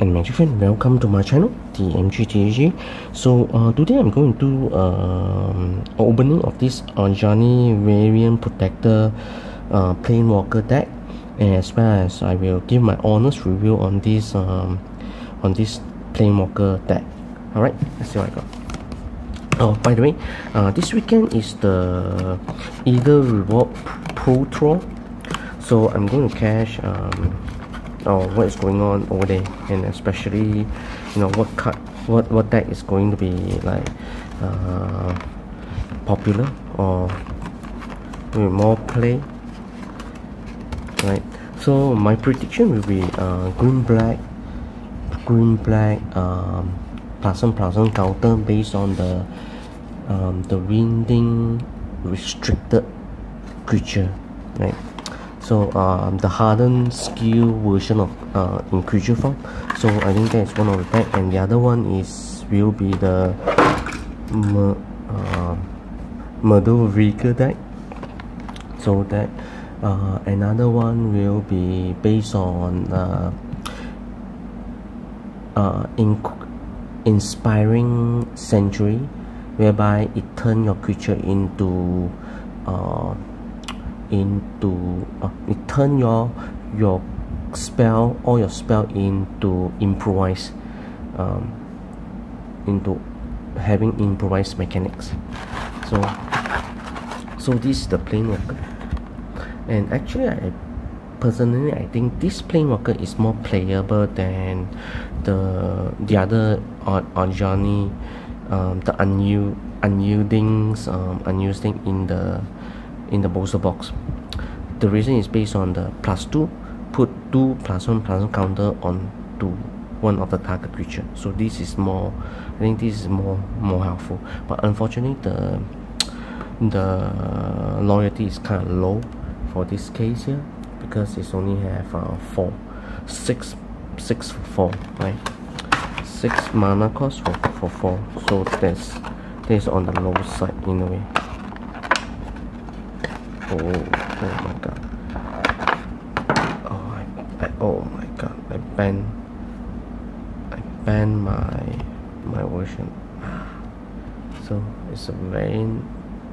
And my friend, welcome to my channel TMG TCG. So today I'm going to opening of this Ajani Valiant Protector Planeswalker deck, and as well as I will give my honest review on this Planeswalker deck. All right, let's see what I got. Oh, by the way, this weekend is the Aether Revolt Pro Tour, so I'm going to cash. What is going on over there, and especially, you know, what deck is going to be like popular or with more play, right? So my prediction will be green black plus one counter based on the winding restricted creature, right? So the hardened skill version of in creature form. So I think that's one of the pack, and the other one is will be the Murder Vigor deck. So that another one will be based on inspiring century, whereby it turns your creature turn your spell or your spell into improvised into having improvised mechanics. So this is the Planeswalker, and actually I personally think this Planeswalker is more playable than the other Ajani, the unyielding in the bolster box. The reason is based on the +2, put 2 +1/+1 counter on to one of the target creature. So this is more, I think this is more helpful. But unfortunately, the loyalty is kind of low for this case here, because it's only have 4/6/4, right? 6 mana cost for 4. So that's on the low side in a way. Oh my god. Oh my god. I banned my version. So it's a very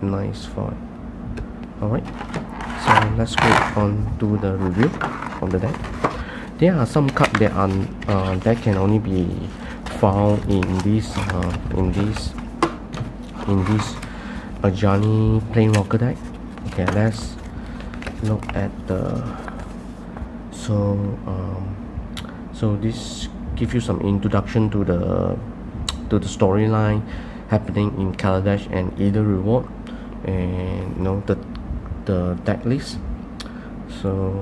nice fight. Alright. So let's go on to the review of the deck. There are some cards that can only be found in this Ajani Planeswalker deck. Okay, let's look at the so this gives you some introduction to the storyline happening in Kaladesh and Aether Revolt, and you know the deck list. So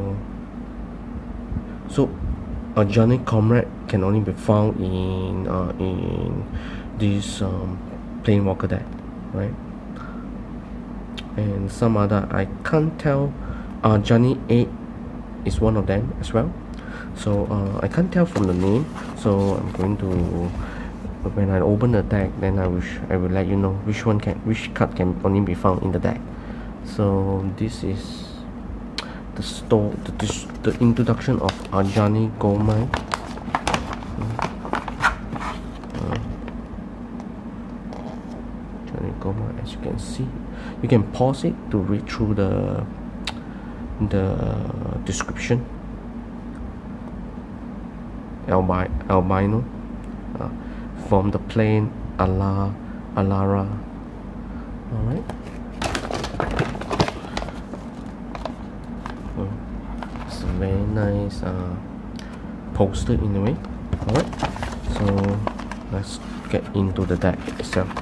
Ajani's Comrade can only be found in this Planeswalker deck, right? And some other, I can't tell. Johnny 8 is one of them as well. So I can't tell from the name. So I'm going to, when I open the deck, then I will let you know which card can only be found in the deck. So this is the introduction of Ajani Comrade. As you can see, you can pause it to read through the description. Albino from the plane Alara. All right. It's a very nice poster in a way. All right. So let's get into the deck itself.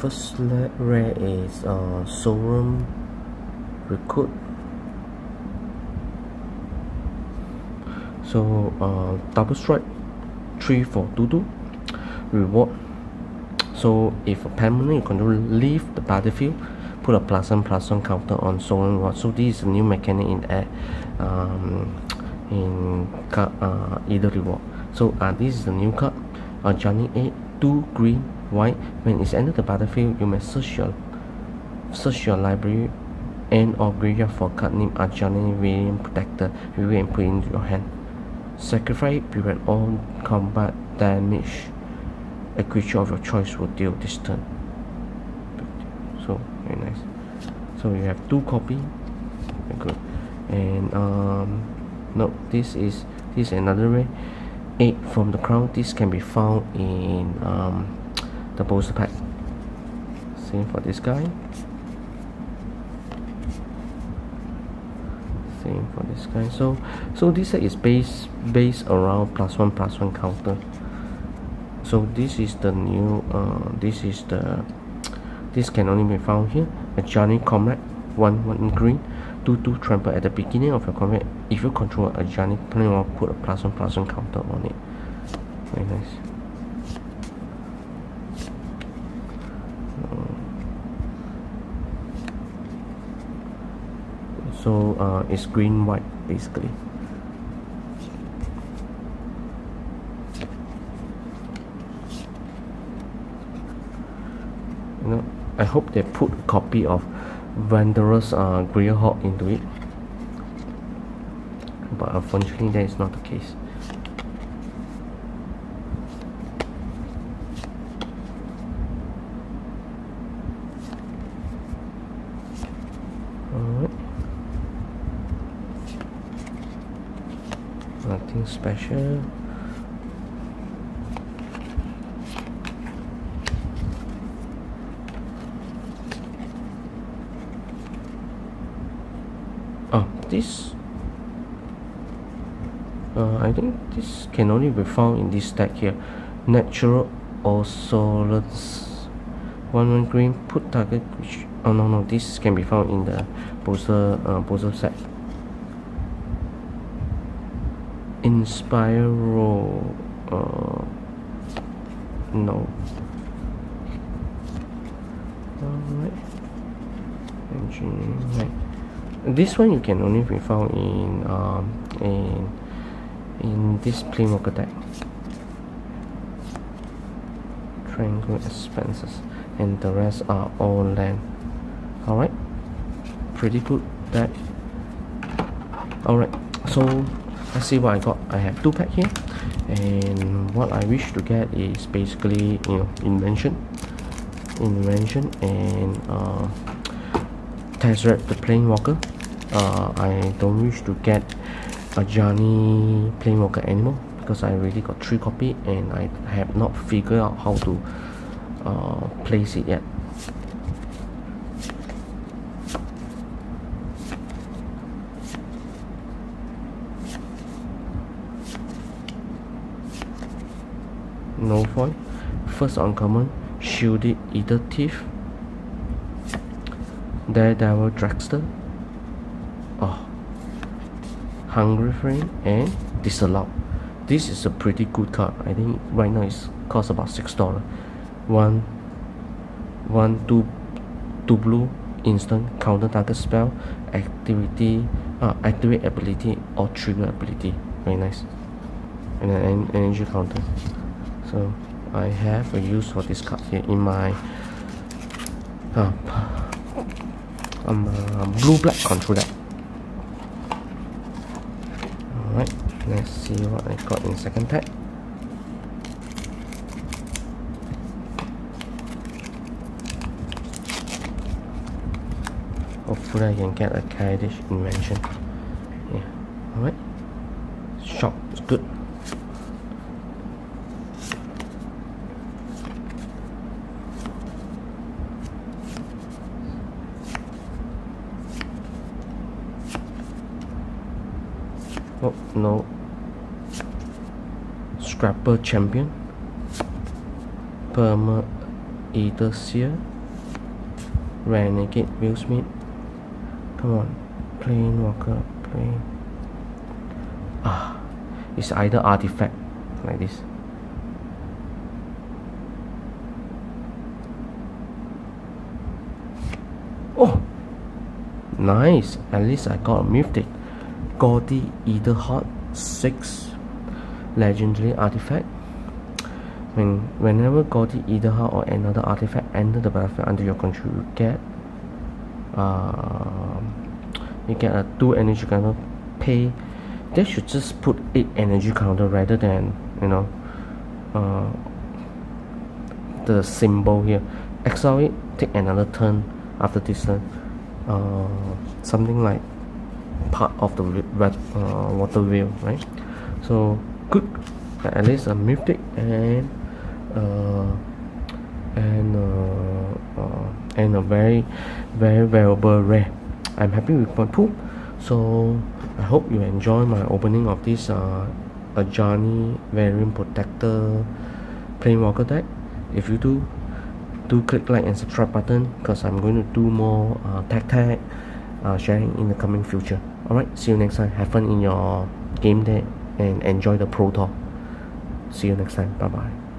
First rare is Sorum Recruit. So double strike 3 for Dudu. Reward. So if a permanent, you control leave the battlefield, put a +1/+1 counter on Sorum Recruit. So this is a new mechanic in Aether Revolt. So this is the new card. Johnny 8, 2 green, white. When it's entered the battlefield, you may search your library and or graveyard for card named Ajani Valiant Protector. You will put into your hand. Sacrifice, prevent all combat damage a creature of your choice will deal this turn. So very nice. So you have 2 copy. Very good. And no, this is another rare 8 from the crown. This can be found in the booster pack. Same for this guy. Same for this guy. So this set is based around +1/+1 counter. So this is the new. This can only be found here. Ajani's Comrade 1/1 green, 2/2 trample. At the beginning of your combat, if you control a Ajani Planeswalker, put a +1/+1 counter on it. Very nice. So it's green white basically. You know, I hope they put a copy of Wanderer's Greer Hawk into it, but unfortunately that is not the case. Nothing special. Oh, this I think this can only be found in this deck here. Natural Osolus 1/1 green, put target which, oh no, this can be found in the poster set. Inspire roll, no. Alright. Right. This one you can only be found in this Planeswalker deck. Triangle expenses, and the rest are all land. Alright. Pretty good deck. Alright. So let's see what I got. I have 2 packs here, and what I wish to get is basically, you know, invention, and Tezzeret the Planeswalker. I don't wish to get a Johnny Planeswalker anymore because I already got 3 copy and I have not figured out how to place it yet. No foil. First uncommon, Shielded Aether Thief, Daredevil Dragster, Hungry Frame, and Disallow. This is a pretty good card. I think right now it's cost about $6. Two blue, instant, counter target spell, activate ability or trigger ability. Very nice. And an energy counter. So I have a use for this card here in my blue-black control deck. Alright, let's see what I got in second pack. Hopefully I can get a Kaladesh invention. Yeah, alright. Shock is good. Oh no, Scrapper Champion, Perma Aether Seer, Renegade Will Smith. Come on, Planeswalker, It's either artifact like this Oh, nice. At least I got a mythic. Gaudi Either Hot 6 legendary artifact. Whenever Gaudi Either Hot or another artifact enter the battlefield under your control, you get a 2 energy counter pay. They should just put 8 energy counter rather than, you know, the symbol here. Exile it, take another turn after this turn. Something like part of the red water wheel, right? So good, at least a mythic and a very, very valuable rare. I'm happy with my pool. So I hope you enjoy my opening of this Ajani Valiant Protector Planeswalker deck. If you do, do click like and subscribe button, because I'm going to do more tech sharing in the coming future. Alright, see you next time. Have fun in your game day and enjoy the Pro Tour. See you next time. Bye bye.